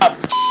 up.